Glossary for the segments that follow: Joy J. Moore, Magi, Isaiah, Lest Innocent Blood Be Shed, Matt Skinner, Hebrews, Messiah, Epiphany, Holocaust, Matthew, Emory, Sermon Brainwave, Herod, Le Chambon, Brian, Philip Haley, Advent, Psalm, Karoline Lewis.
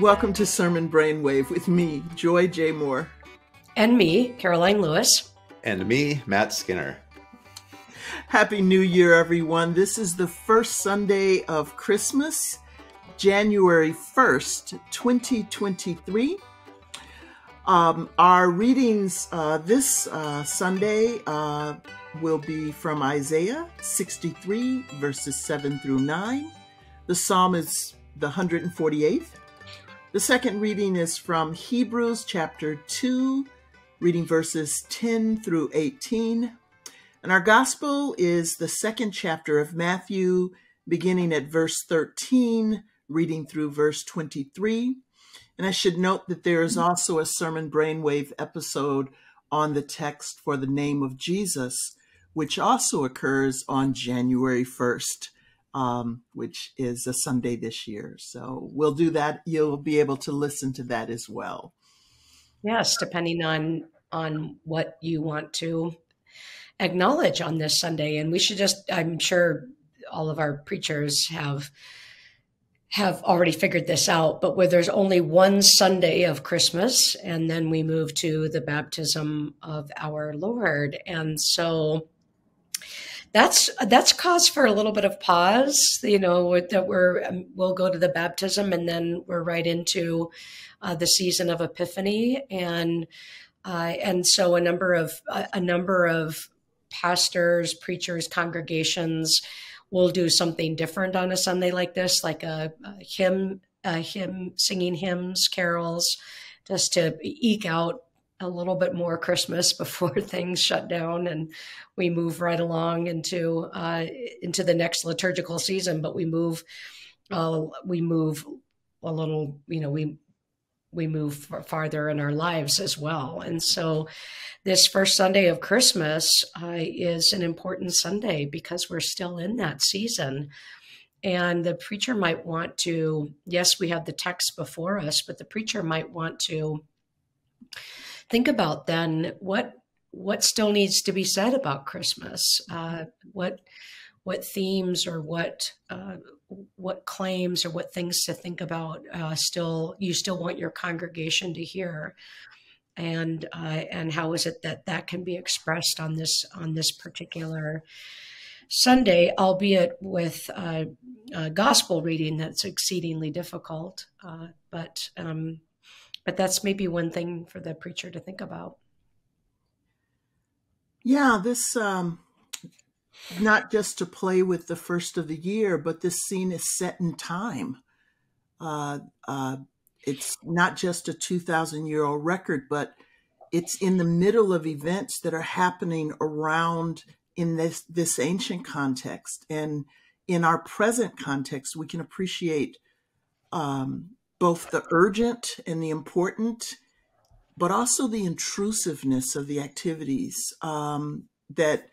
Welcome to Sermon Brainwave with me, Joy J. Moore. And me, Karoline Lewis. And me, Matt Skinner. Happy New Year, everyone. This is the first Sunday of Christmas, January 1st, 2023. Our readings this Sunday will be from Isaiah 63, verses 7 through 9. The Psalm is the 148th. The second reading is from Hebrews chapter 2, reading verses 10 through 18. And our gospel is the second chapter of Matthew, beginning at verse 13, reading through verse 23. And I should note that there is also a Sermon Brainwave episode on the text for the name of Jesus, which also occurs on January 1st, which is a Sunday this year. So we'll do that. You'll be able to listen to that as well. Yes, depending on what you want to acknowledge on this Sunday. And we should just, I'm sure all of our preachers have already figured this out, but where there's only one Sunday of Christmas, and then we move to the baptism of our Lord. And so that's cause for a little bit of pause, you know, that we'll go to the baptism and then we're right into the season of Epiphany. And so a number of pastors, preachers, congregations will do something different on a Sunday like this, like a hymn, singing hymns, carols, just to eke out a little bit more Christmas before things shut down and we move right along into the next liturgical season. But we move a little, you know, we move farther in our lives as well. And so this first Sunday of Christmas is an important Sunday because we're still in that season. And the preacher might want to, yes, we have the text before us, but the preacher might want to think about then what still needs to be said about Christmas, what themes or what claims or what things to think about you still want your congregation to hear, and how is it that can be expressed on this particular Sunday, albeit with a gospel reading that's exceedingly difficult, but that's maybe one thing for the preacher to think about. Yeah, this not just to play with the first of the year, but this scene is set in time. It's not just a 2,000-year-old record, but it's in the middle of events that are happening around in this ancient context. And in our present context, we can appreciate both the urgent and the important, but also the intrusiveness of the activities that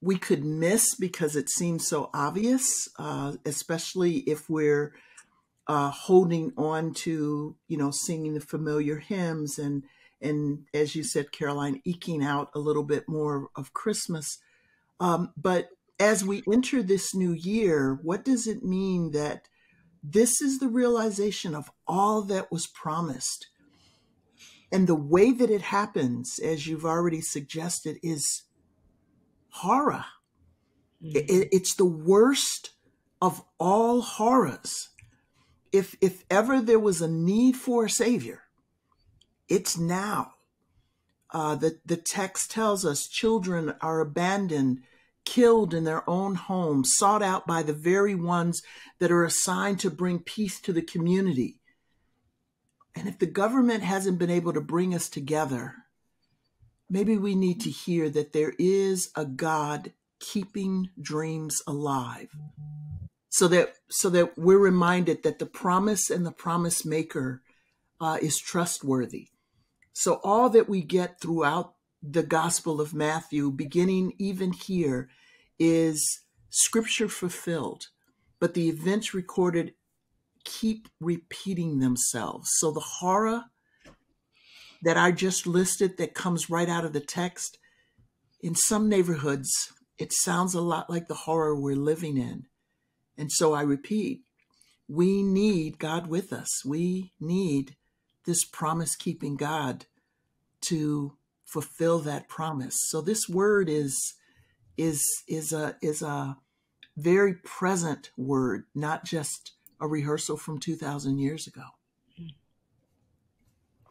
we could miss because it seems so obvious, especially if we're holding on to, you know, singing the familiar hymns and as you said, Karoline, eking out a little bit more of Christmas. But as we enter this new year, what does it mean that this is the realization of all that was promised? And the way that it happens, as you've already suggested, is horror. It's the worst of all horrors. If ever there was a need for a savior, it's now. The text tells us children are abandoned, killed in their own homes, sought out by the very ones that are assigned to bring peace to the community. And if the government hasn't been able to bring us together, maybe we need to hear that there is a God keeping dreams alive, so that we're reminded that the promise and the promise maker is trustworthy. So all that we get throughout the Gospel of Matthew, beginning even here, is scripture fulfilled, but the events recorded keep repeating themselves. So the horror that I just listed that comes right out of the text, in some neighborhoods, it sounds a lot like the horror we're living in. And so I repeat, we need God with us. We need this promise-keeping God to fulfill that promise. So this word is a very present word, not just a rehearsal from 2,000 years ago.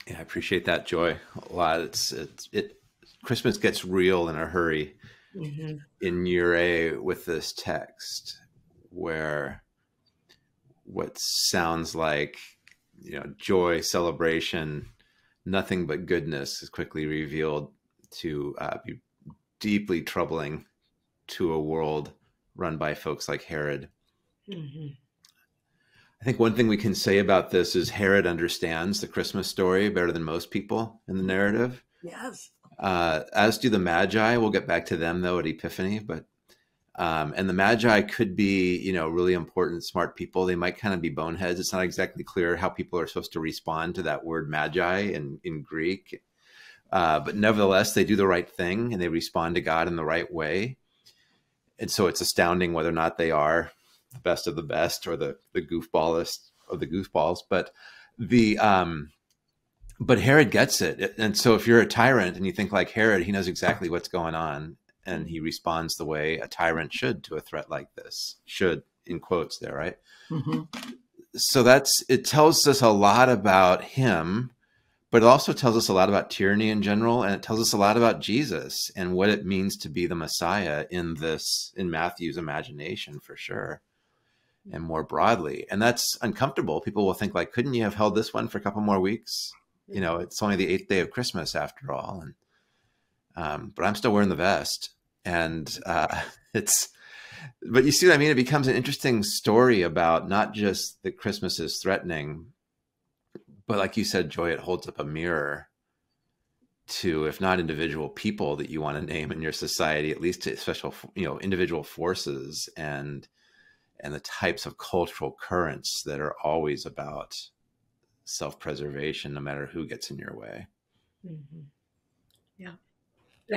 Yeah, I appreciate that, Joy, a lot. Christmas gets real in a hurry in your A with this text, where what sounds like, you know, joy, celebration, nothing but goodness is quickly revealed to be deeply troubling to a world run by folks like Herod. I think one thing we can say about this is Herod understands the Christmas story better than most people in the narrative. Yes. As do the Magi. We'll get back to them though at Epiphany, but, and the Magi could be, you know, really important, smart people. They might kind of be boneheads. It's not exactly clear how people are supposed to respond to that word Magi in Greek. But nevertheless, they do the right thing and they respond to God in the right way. And so it's astounding whether or not they are the best of the best or the goofballist of the goofballs, but the, but Herod gets it. And so if you're a tyrant and you think like Herod, he knows exactly what's going on and he responds the way a tyrant should to a threat like this. Should in quotes there, right? So that's, it tells us a lot about him, but it also tells us a lot about tyranny in general. And it tells us a lot about Jesus and what it means to be the Messiah in this, in Matthew's imagination for sure. And more broadly, and that's uncomfortable. People will think like, couldn't you have held this one for a couple more weeks? You know, it's only the 8th day of Christmas after all. And, but I'm still wearing the vest and, but you see what I mean? It becomes an interesting story about not just that Christmas is threatening, but like you said, Joy, it holds up a mirror to, if not individual people that you want to name in your society, at least to special, you know, individual forces and the types of cultural currents that are always about self-preservation, no matter who gets in your way. Yeah.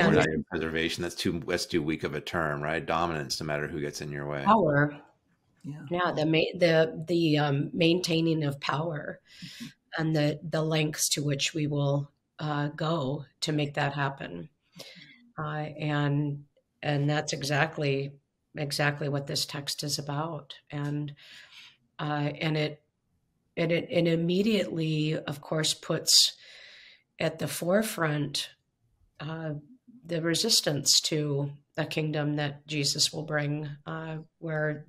Or not even preservation. That's too weak of a term, right? Dominance, no matter who gets in your way. Power. Yeah. The maintaining of power and the lengths to which we will go to make that happen. And that's exactly what this text is about. And it immediately, of course, puts at the forefront the resistance to a kingdom that Jesus will bring, where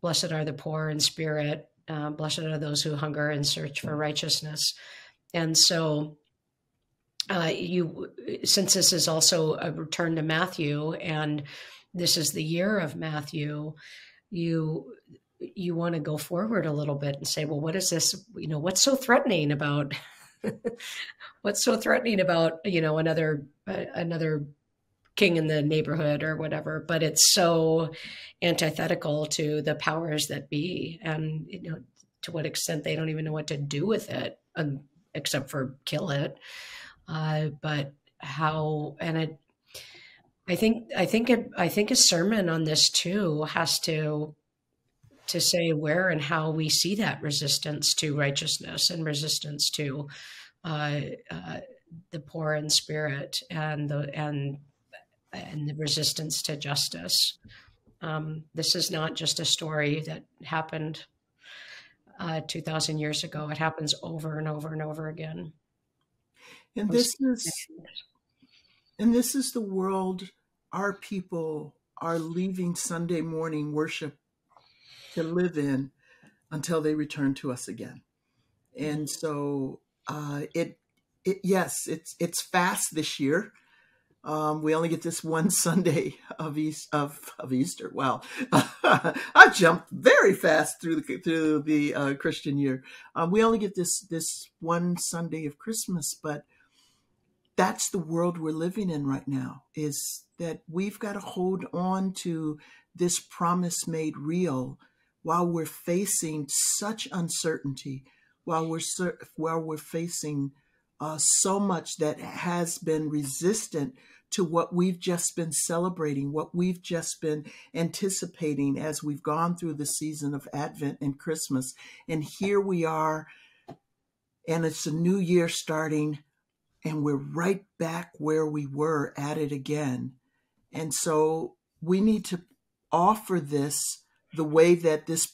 blessed are the poor in spirit, blessed are those who hunger and search for righteousness. And so since this is also a return to Matthew, and this is the year of Matthew, you want to go forward a little bit and say, well, what is this, you know, what's so threatening about, what's so threatening about, you know, another king in the neighborhood or whatever, but it's so antithetical to the powers that be and, you know, to what extent they don't even know what to do with it, except for kill it. I think a sermon on this too has to say where and how we see that resistance to righteousness and resistance to the poor in spirit and the resistance to justice. This is not just a story that happened 2,000 years ago. It happens over and over and over again. And this is the world our people are leaving Sunday morning worship to live in until they return to us again. And so it's fast this year. We only get this one Sunday of Easter. Wow. I jumped very fast through the Christian year. We only get this one Sunday of Christmas, but that's the world we're living in right now, is that we've got to hold on to this promise made real while we're facing such uncertainty, while we're facing so much that has been resistant to what we've just been celebrating, what we've just been anticipating as we've gone through the season of Advent and Christmas. And here we are, and it's a new year starting, and we're right back where we were at it again. And so we need to offer this the way that this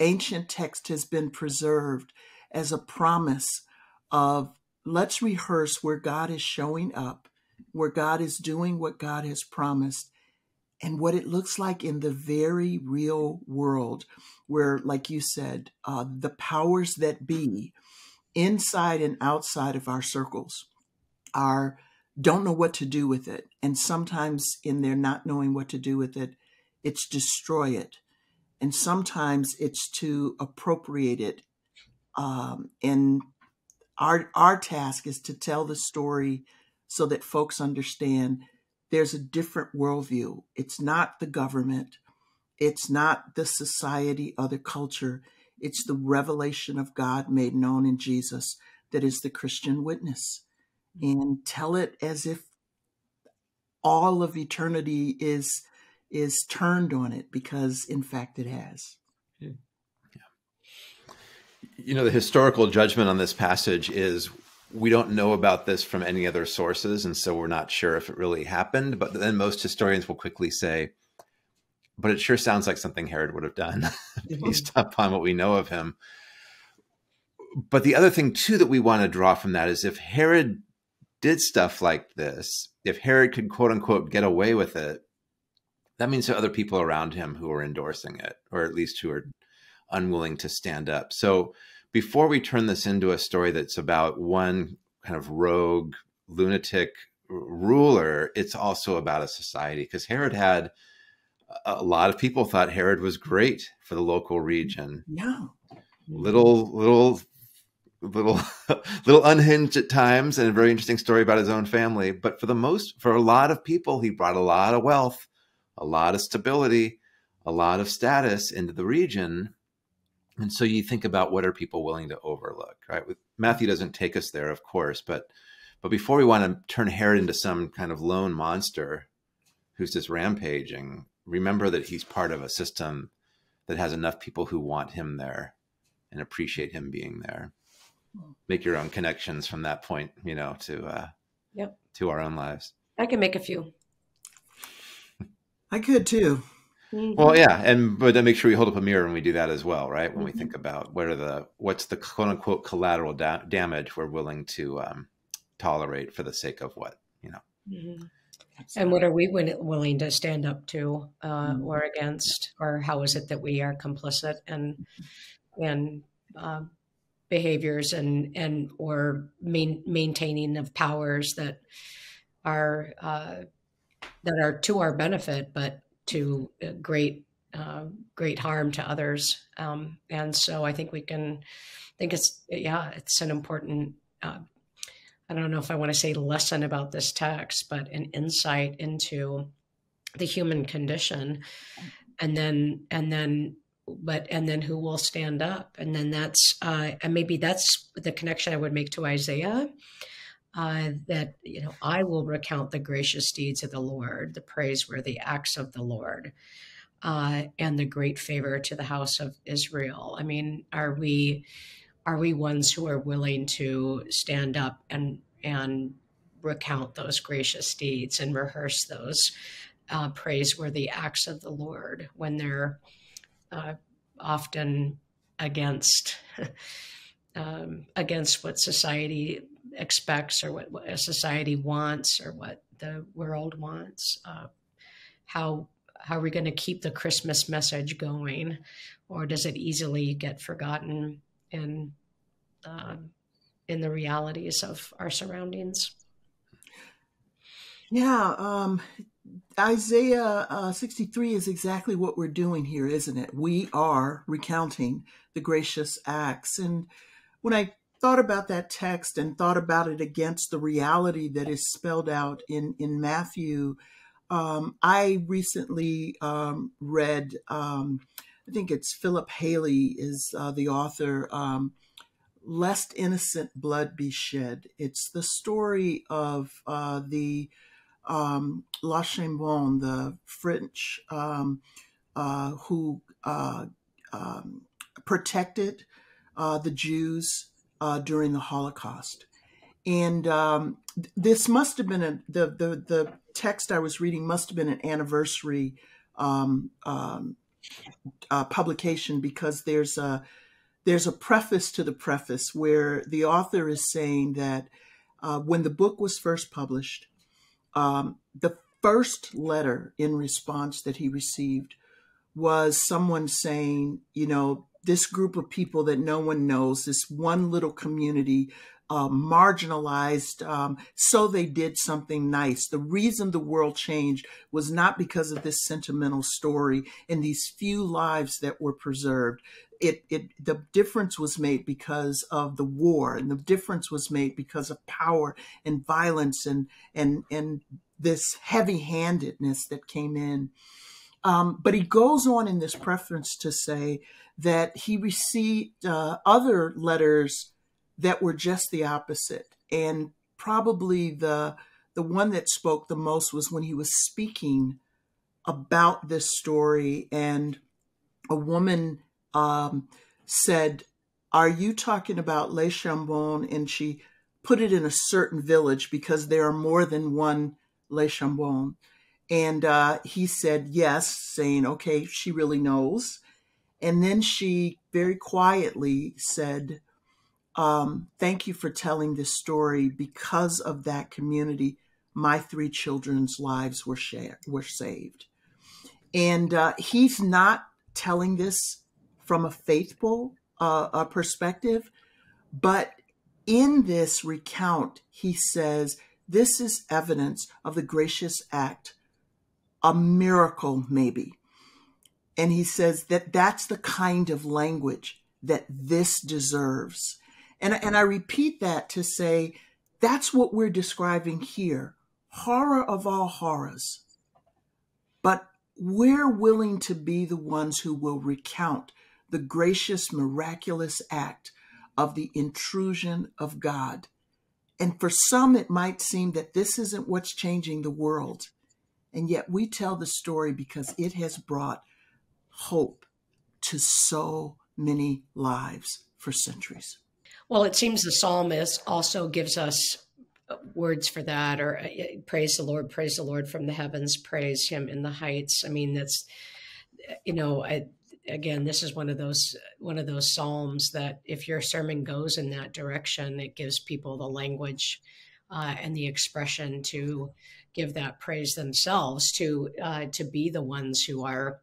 ancient text has been preserved, as a promise of let's rehearse where God is showing up, where God is doing what God has promised, and what it looks like in the very real world where, like you said, the powers that be inside and outside of our circles are don't know what to do with it. And sometimes in their not knowing what to do with it, it's destroy it. And sometimes it's to appropriate it. And our task is to tell the story so that folks understand there's a different worldview. It's not the government. It's not the society or the culture. It's the revelation of God made known in Jesus that is the Christian witness. And tell it as if all of eternity is turned on it, because in fact it has. Yeah. You know, the historical judgment on this passage is we don't know about this from any other sources, and so we're not sure if it really happened. But then most historians will quickly say, but it sure sounds like something Herod would have done based upon what we know of him. But the other thing, too, that we want to draw from that is if Herod did stuff like this, if Herod could, quote unquote, get away with it, that means there are other people around him who are endorsing it, or at least who are unwilling to stand up. So before we turn this into a story that's about one kind of rogue, lunatic ruler, it's also about a society, because Herod had a lot of people thought Herod was great for the local region. Yeah. Little unhinged at times, and a very interesting story about his own family. But for a lot of people, he brought a lot of wealth, a lot of stability, a lot of status into the region. And so you think about what are people willing to overlook, right? Matthew doesn't take us there, of course, but before we want to turn Herod into some kind of lone monster who's just rampaging, remember that he's part of a system that has enough people who want him there and appreciate him being there. Make your own connections from that point, you know, to our own lives. I can make a few. I could too. Well, yeah, but then make sure we hold up a mirror when we do that as well, right? When we think about what's the quote unquote collateral damage we're willing to tolerate for the sake of what, you know. Mm-hmm. And what are we willing to stand up to or against, or how is it that we are complicit in behaviors or maintaining of powers that are to our benefit, but to great harm to others. And so I think it's an important, I don't know if I want to say lesson about this text, but an insight into the human condition, and then who will stand up. And then that's, and maybe that's the connection I would make to Isaiah. That, you know, I will recount the gracious deeds of the Lord, the praiseworthy acts of the Lord, and the great favor to the house of Israel. I mean, are we ones who are willing to stand up and recount those gracious deeds and rehearse those praiseworthy acts of the Lord when they're often against against what society expects, or what a society wants, or what the world wants. How are we going to keep the Christmas message going, or does it easily get forgotten in the realities of our surroundings? Yeah, Isaiah 63 is exactly what we're doing here, isn't it? We are recounting the gracious acts. And when I thought about that text and thought about it against the reality that is spelled out in Matthew, I recently read, I think it's Philip Haley is the author, Lest Innocent Blood Be Shed. It's the story of the Le Chambon, the French, who protected the Jews during the Holocaust. And this must have been the text I was reading must have been an anniversary publication, because there's a preface to the preface where the author is saying that when the book was first published, the first letter in response that he received was someone saying, you know, this group of people that no one knows, this one little community, marginalized, so they did something nice. The reason the world changed was not because of this sentimental story and these few lives that were preserved. The difference was made because of the war, and the difference was made because of power and violence and this heavy-handedness that came in. But he goes on in this preference to say that he received other letters that were just the opposite. And probably the one that spoke the most was when he was speaking about this story, and a woman said, "Are you talking about Le Chambon?" And she put it in a certain village because there are more than one Le Chambon. And he said yes, saying, okay, she really knows. And then she very quietly said, thank you for telling this story. Because of that community, my three children's lives were saved. And he's not telling this from a faithful perspective, but in this recount, he says, this is evidence of the gracious act, a miracle maybe. And he says that that's the kind of language that this deserves. And I repeat that to say, that's what we're describing here. Horror of all horrors. But we're willing to be the ones who will recount the gracious, miraculous act of the intrusion of God. And for some, it might seem that this isn't what's changing the world. And yet we tell the story because it has brought hope to so many lives for centuries. Well, it seems the psalmist also gives us words for that, or praise the Lord from the heavens, praise him in the heights. I mean, that's, you know, again, this is one of those psalms that if your sermon goes in that direction, it gives people the language and the expression to give that praise themselves, to be the ones who are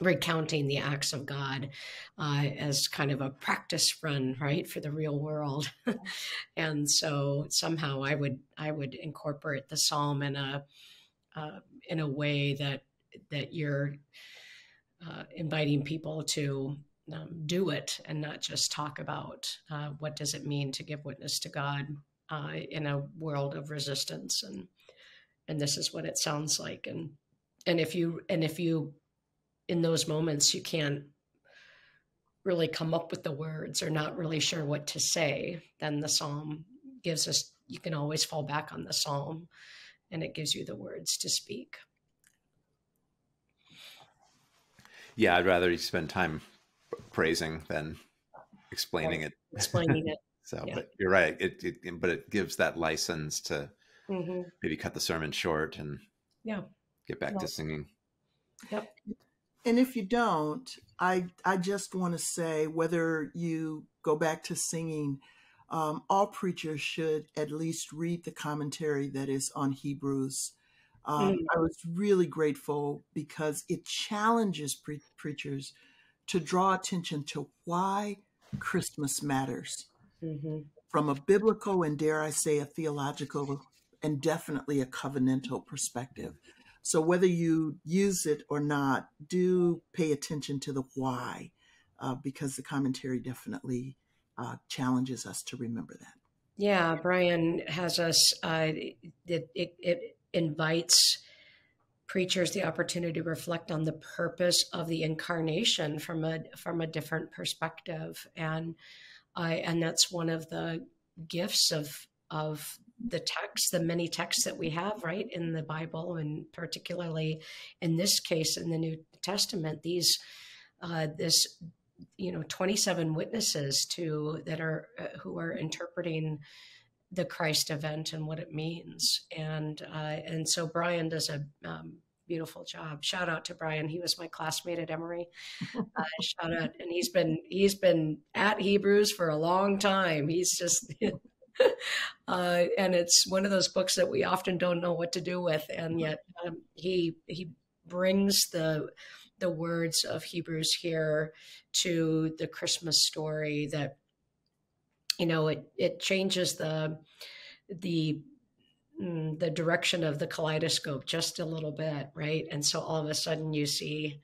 recounting the acts of God as kind of a practice run, right, for the real world. And so somehow I would incorporate the psalm in a way that you're inviting people to do it and not just talk about what does it mean to give witness to God in a world of resistance. And this is what it sounds like. And if you in those moments, you can't really come up with the words or not really sure what to say, then the psalm gives us, you can always fall back on the psalm and it gives you the words to speak. Yeah, I'd rather you spend time praising than explaining it. Explaining it. So, yeah. But you're right. But it gives that license to maybe cut the sermon short and get back to singing. Yep. And if you don't, I just want to say, whether you go back to singing, all preachers should at least read the commentary that is on Hebrews. I was really grateful because it challenges preachers to draw attention to why Christmas matters from a biblical and, dare I say, a theological and definitely a covenantal perspective. So whether you use it or not, do pay attention to the why, because the commentary definitely challenges us to remember that. Yeah, Brian has us, it invites preachers the opportunity to reflect on the purpose of the incarnation from a different perspective. And that's one of the gifts of the texts, the many texts that we have, right, in the Bible, and particularly in this case in the New Testament, these, this, you know, 27 witnesses to that are who are interpreting the Christ event and what it means, and so Brian does a beautiful job. Shout out to Brian. He was my classmate at Emory. Shout out, and he's been at Hebrews for a long time. He's just. And it's one of those books that we often don't know what to do with, and yet he brings the words of Hebrews here to the Christmas story that, you know, it changes the direction of the kaleidoscope just a little bit, right? And so all of a sudden you see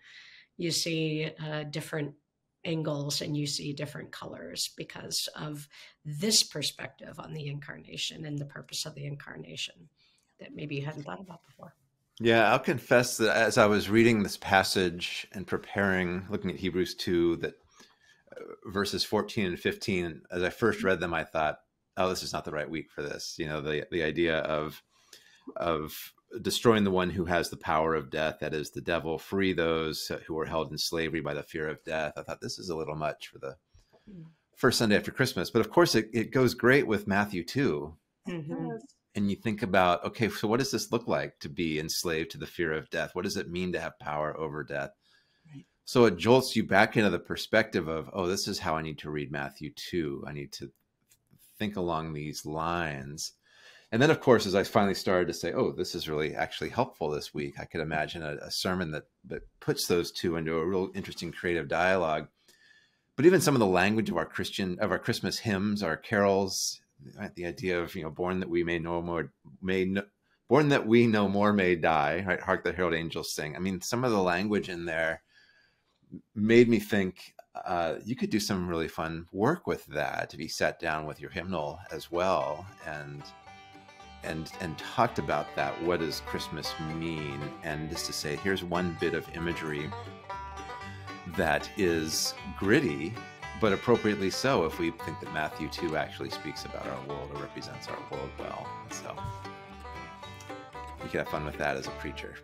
different angles and you see different colors because of this perspective on the incarnation and the purpose of the incarnation that maybe you hadn't thought about before. Yeah, I'll confess that as I was reading this passage and preparing, looking at Hebrews 2, that verses 14 and 15, as I first read them, I thought, oh, this is not the right week for this. You know, the idea of destroying the one who has the power of death, that is the devil, free those who are held in slavery by the fear of death. I thought this is a little much for the first Sunday after Christmas, but of course it goes great with Matthew 2. Mm-hmm. And you think about, okay, so what does this look like to be enslaved to the fear of death? What does it mean to have power over death? Right. So it jolts you back into the perspective of, oh, this is how I need to read Matthew 2. I need to think along these lines. And then, of course, as I finally started to say, oh, this is really actually helpful this week, I could imagine a sermon that puts those two into a real interesting creative dialogue. But even some of the language of our Christmas hymns, our carols, right? The idea of, you know, born that we no more may die, right? Hark the herald angels sing. I mean, some of the language in there made me think you could do some really fun work with that, to be sat down with your hymnal as well, and talked about that. What does Christmas mean? And just to say, here's one bit of imagery that is gritty, but appropriately so, if we think that Matthew 2 actually speaks about our world or represents our world well. So you can have fun with that as a preacher.